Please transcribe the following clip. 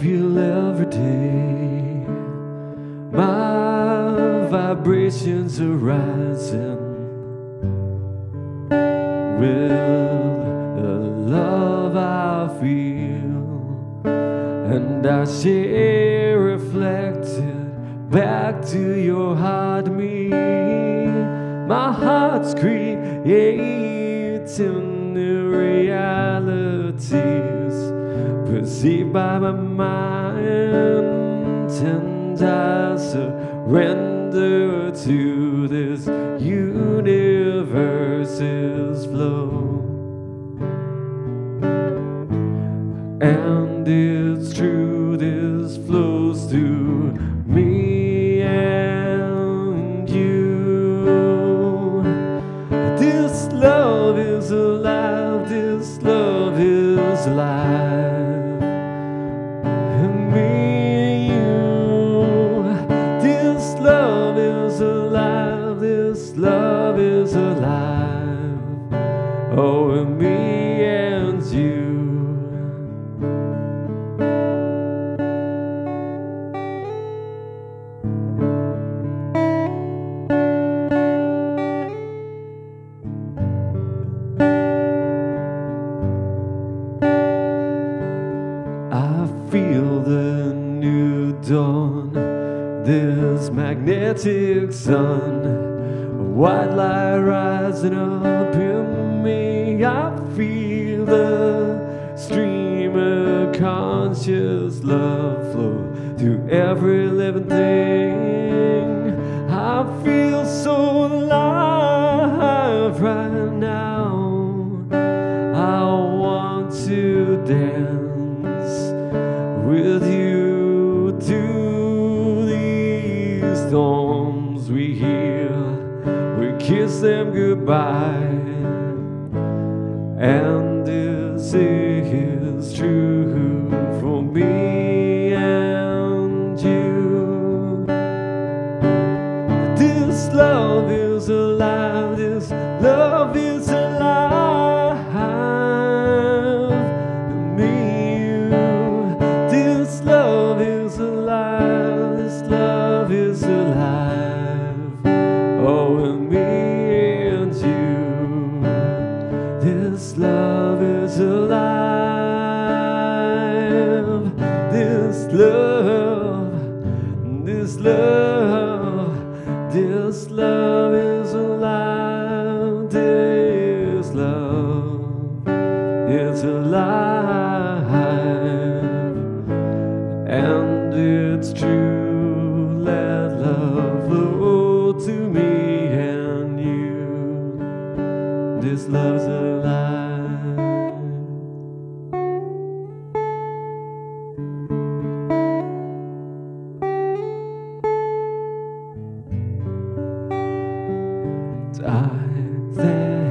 feel every day. My vibrations are rising with the love I feel, and I see reflected back to your heart, me. My heart's creating new realities perceived by my mind, and I surrender to this universe's flow. And it's true, this flows through me and you. This love is alive, this love is alive. This love is alive, oh, in me and you. I feel the new dawn, this magnetic sun, white light rising up in me. I feel the stream of conscious love flow through every living thing. I feel so alive right now. I want to dance with you through these storms we hear. We kiss them goodbye, and this is true for me and you. This love is alive, this love is alive, me and you. This love is alive, this love is alive. This love is alive. This love is alive. This love is alive, and it's true. Let love flow to me and you. This love's alive. I